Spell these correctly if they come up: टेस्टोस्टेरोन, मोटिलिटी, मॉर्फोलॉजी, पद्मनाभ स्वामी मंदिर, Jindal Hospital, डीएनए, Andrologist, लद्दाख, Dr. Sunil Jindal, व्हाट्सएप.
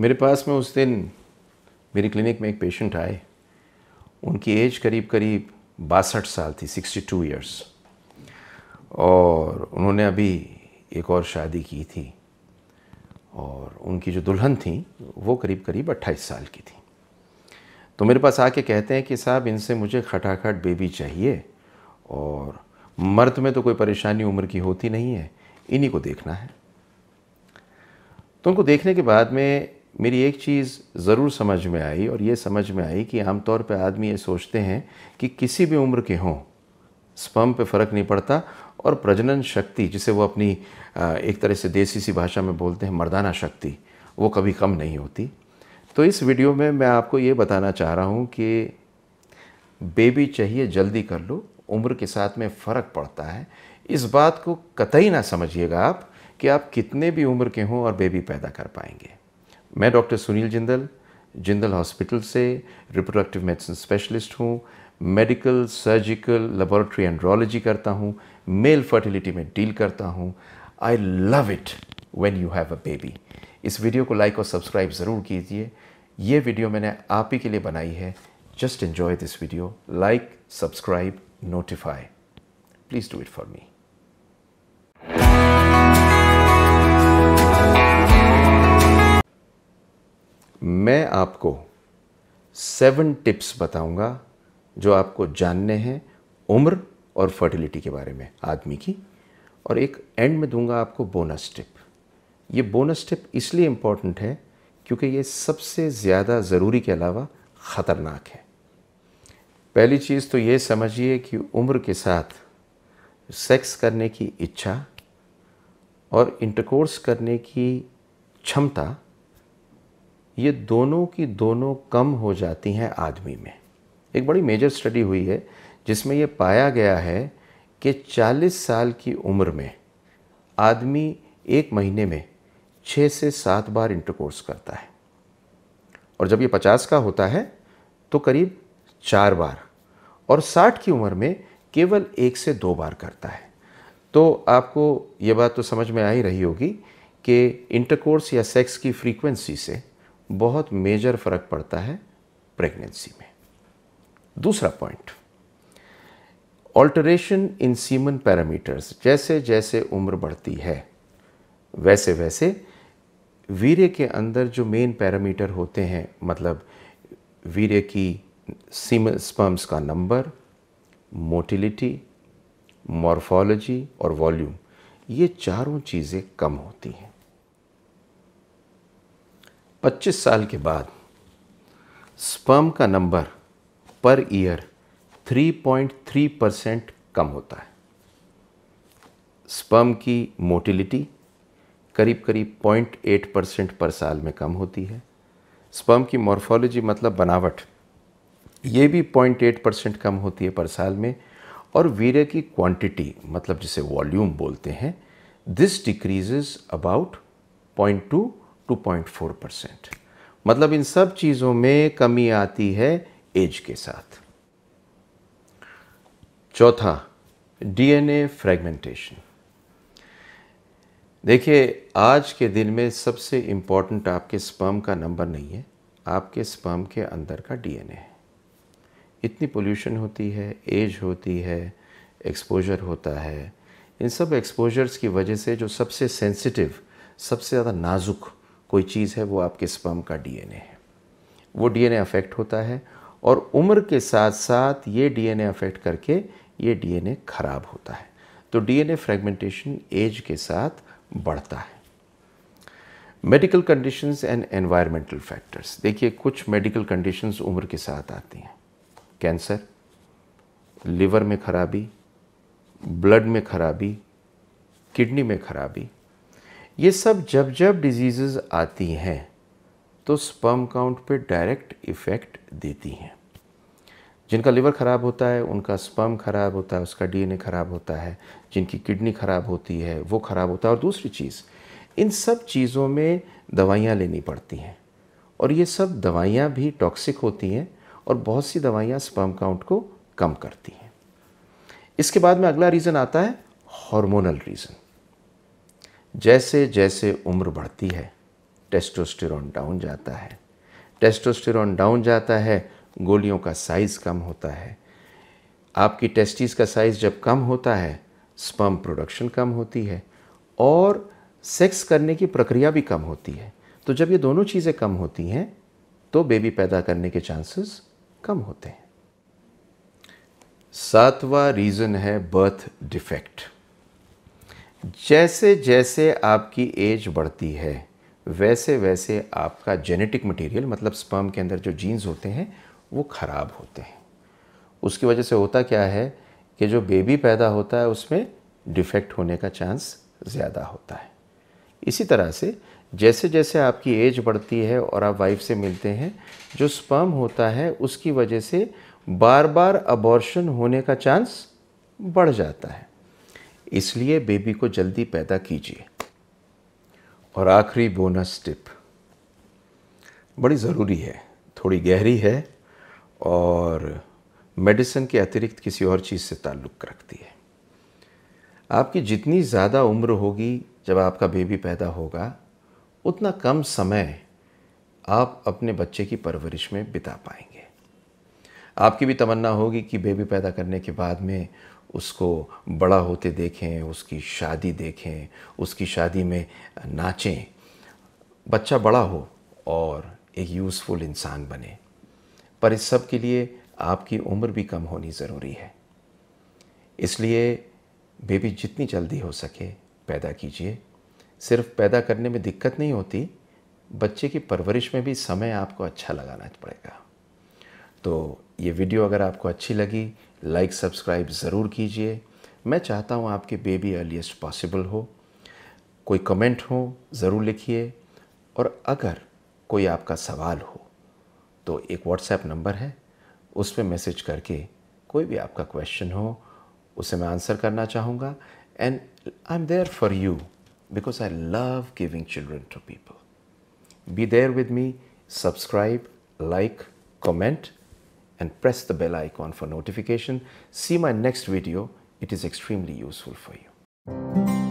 मेरे पास में उस दिन मेरी क्लिनिक में एक पेशेंट आए, उनकी एज करीब करीब 62 साल थी, 62 ईयर्स, और उन्होंने अभी एक और शादी की थी और उनकी जो दुल्हन थी वो करीब करीब 28 साल की थी। तो मेरे पास आके कहते हैं कि साहब इनसे मुझे खटाखट बेबी चाहिए और मर्द में तो कोई परेशानी उम्र की होती नहीं है, इन्हीं को देखना है। तो उनको देखने के बाद में मेरी एक चीज़ ज़रूर समझ में आई, और ये समझ में आई कि आमतौर पे आदमी ये सोचते हैं कि किसी भी उम्र के हों स्पर्म पे फ़र्क नहीं पड़ता, और प्रजनन शक्ति जिसे वो अपनी एक तरह से देसी सी भाषा में बोलते हैं मर्दाना शक्ति, वो कभी कम नहीं होती। तो इस वीडियो में मैं आपको ये बताना चाह रहा हूँ कि बेबी चाहिए जल्दी कर लो, उम्र के साथ में फ़र्क पड़ता है। इस बात को कतई ना समझिएगा आप कि आप कितने भी उम्र के हों और बेबी पैदा कर पाएंगे। मैं डॉक्टर सुनील जिंदल, जिंदल हॉस्पिटल से रिप्रोडक्टिव मेडिसिन स्पेशलिस्ट हूँ, मेडिकल सर्जिकल लेबोरेटरी एंड्रोलॉजी करता हूँ, मेल फर्टिलिटी में डील करता हूँ। I love it when you have a baby. इस वीडियो को लाइक और सब्सक्राइब ज़रूर कीजिए। ये वीडियो मैंने आप ही के लिए बनाई है। Just enjoy this video, like, subscribe, notify, please do it for me. मैं आपको 7 टिप्स बताऊंगा जो आपको जानने हैं उम्र और फर्टिलिटी के बारे में आदमी की, और एक एंड में दूंगा आपको बोनस टिप। ये बोनस टिप इसलिए इम्पॉर्टेंट है क्योंकि ये सबसे ज़्यादा ज़रूरी के अलावा ख़तरनाक है। पहली चीज़ तो ये समझिए कि उम्र के साथ सेक्स करने की इच्छा और इंटरकोर्स करने की क्षमता, ये दोनों की दोनों कम हो जाती हैं आदमी में। एक बड़ी मेजर स्टडी हुई है जिसमें ये पाया गया है कि 40 साल की उम्र में आदमी एक महीने में 6 से 7 बार इंटरकोर्स करता है, और जब ये 50 का होता है तो करीब 4 बार, और 60 की उम्र में केवल 1 से 2 बार करता है। तो आपको ये बात तो समझ में आ ही रही होगी कि इंटरकोर्स या सेक्स की फ्रीक्वेंसी से बहुत मेजर फ़र्क पड़ता है प्रेगनेंसी में। दूसरा point, alteration in semen parameters. जैसे जैसे उम्र बढ़ती है वैसे वैसे वीर्य के अंदर जो मेन पैरामीटर होते हैं, मतलब वीर्य की सीमन स्पर्म्स का नंबर, मोटिलिटी, मॉर्फोलॉजी और वॉल्यूम, ये चारों चीज़ें कम होती हैं। 25 साल के बाद स्पर्म का नंबर पर ईयर 3.3% कम होता है, स्पर्म की मोटिलिटी करीब करीब 0.8% पर साल में कम होती है, स्पर्म की मॉर्फोलॉजी मतलब बनावट, ये भी 0.8% कम होती है पर साल में, और वीर्य की क्वांटिटी मतलब जिसे वॉल्यूम बोलते हैं, दिस डिक्रीजेस अबाउट 0.2 to 0.4%। मतलब इन सब चीज़ों में कमी आती है एज के साथ। चौथा, डीएनए फ्रेगमेंटेशन। देखिए आज के दिन में सबसे इम्पॉर्टेंट आपके स्पर्म का नंबर नहीं है, आपके स्पर्म के अंदर का डीएनए है। इतनी पोल्यूशन होती है, एज होती है, एक्सपोजर होता है, इन सब एक्सपोजर्स की वजह से जो सबसे सेंसिटिव, सबसे ज़्यादा नाजुक कोई चीज़ है वो आपके स्पर्म का डीएनए है। वो डीएनए अफेक्ट होता है, और उम्र के साथ साथ ये डीएनए अफेक्ट करके ये डीएनए ख़राब होता है। तो डीएनए फ्रेगमेंटेशन एज के साथ बढ़ता है। Medical conditions and environmental factors. देखिए कुछ मेडिकल कंडीशंस उम्र के साथ आती हैं, कैंसर, लिवर में खराबी, ब्लड में खराबी, किडनी में खराबी, ये सब जब जब डिजीज़ आती हैं तो स्पर्म काउंट पे डायरेक्ट इफ़ेक्ट देती हैं। जिनका लिवर ख़राब होता है उनका स्पर्म ख़राब होता है, उसका डीएनए ख़राब होता है, जिनकी किडनी ख़राब होती है वो ख़राब होता है। और दूसरी चीज़, इन सब चीज़ों में दवाइयाँ लेनी पड़ती हैं, और ये सब दवाइयाँ भी टॉक्सिक होती हैं, और बहुत सी दवाइयाँ स्पर्म काउंट को कम करती हैं। इसके बाद में अगला रीज़न आता है हॉर्मोनल रीज़न। जैसे जैसे उम्र बढ़ती है टेस्टोस्टेरोन डाउन जाता है। टेस्टोस्टेरोन डाउन जाता है, गोलियों का साइज़ कम होता है। आपकी टेस्टिस का साइज़ जब कम होता है, स्पर्म प्रोडक्शन कम होती है और सेक्स करने की प्रक्रिया भी कम होती है। तो जब ये दोनों चीज़ें कम होती हैं तो बेबी पैदा करने के चांसेस कम होते हैं। सातवां रीज़न है बर्थ डिफेक्ट। जैसे जैसे आपकी एज बढ़ती है वैसे वैसे आपका जेनेटिक मटेरियल, मतलब स्पर्म के अंदर जो जीन्स होते हैं वो ख़राब होते हैं। उसकी वजह से होता क्या है कि जो बेबी पैदा होता है उसमें डिफेक्ट होने का चांस ज़्यादा होता है। इसी तरह से जैसे जैसे आपकी एज बढ़ती है और आप वाइफ से मिलते हैं, जो स्पर्म होता है उसकी वजह से बार बार अबॉर्शन होने का चांस बढ़ जाता है। इसलिए बेबी को जल्दी पैदा कीजिए। और आखिरी बोनस टिप बड़ी ज़रूरी है, थोड़ी गहरी है और मेडिसिन के अतिरिक्त किसी और चीज़ से ताल्लुक़ रखती है। आपकी जितनी ज़्यादा उम्र होगी जब आपका बेबी पैदा होगा, उतना कम समय आप अपने बच्चे की परवरिश में बिता पाएंगे। आपकी भी तमन्ना होगी कि बेबी पैदा करने के बाद में उसको बड़ा होते देखें, उसकी शादी देखें, उसकी शादी में नाचें, बच्चा बड़ा हो और एक यूज़फुल इंसान बने। पर इस सब के लिए आपकी उम्र भी कम होनी ज़रूरी है। इसलिए बेबी जितनी जल्दी हो सके पैदा कीजिए। सिर्फ पैदा करने में दिक्कत नहीं होती, बच्चे की परवरिश में भी समय आपको अच्छा लगाना पड़ेगा। तो ये वीडियो अगर आपको अच्छी लगी, लाइक सब्सक्राइब ज़रूर कीजिए। मैं चाहता हूँ आपके बेबी अर्लीस्ट पॉसिबल हो। कोई कमेंट हो ज़रूर लिखिए और अगर कोई आपका सवाल हो तो एक व्हाट्सएप नंबर है, उस पर मैसेज करके कोई भी आपका क्वेश्चन हो उसे मैं आंसर करना चाहूँगा। And I am there for you because I love giving children to people. Be there with me, subscribe, like, comment and press the bell icon for notification. See my next video, it is extremely useful for you.